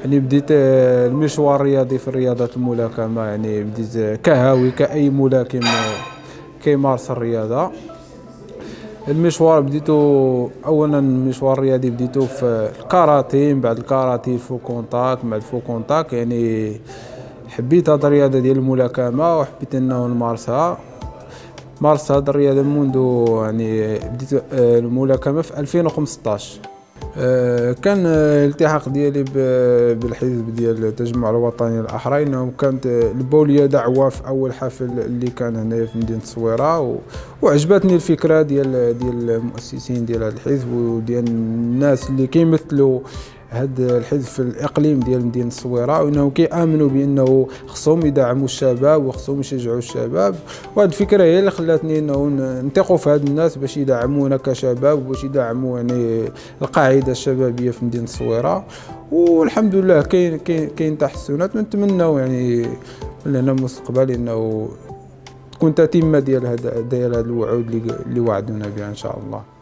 يعني بديت المشوار الرياضي في الرياضات الملاكمة، يعني بديت كهاوي كأي ملاكم كيمارس الرياضة. المشوار بديتو أولا المشوار الرياضي بديتو في الكاراتيه، من بعد الكاراتيه الفوكونتاك، من بعد الفوكونتاك يعني حبيت هاد الرياضة ديال الملاكمة وحبيت أنه نمارسها. مارست هاد الرياضة منذ يعني بديت الملاكمة في 2015. كان الالتحاق ديالي بالحزب ديال التجمع الوطني الأحرار، انهم كانت البولية دعوة في اول حفل اللي كان هنايا في مدينة الصويرة، وعجبتني الفكرة ديال المؤسسين ديال هذا الحزب وديال الناس اللي كيمثلوا هذا الحزب في الاقليم ديال مدينة الصويرة، وانهم كيامنوا بانه خصهم يدعموا الشباب وخصهم يشجعوا الشباب. وهذه الفكرة هي اللي خلاتني انه نثقوا في هاد الناس باش يدعمونا كشباب وباش يدعموا يعني القاعدة الشبابية في مدينة الصويرة. والحمد لله كاين تحسنات، ونتمناو يعني من هنا المستقبل انه تكون تتمة ديال هذا الوعود اللي وعدونا بها ان شاء الله.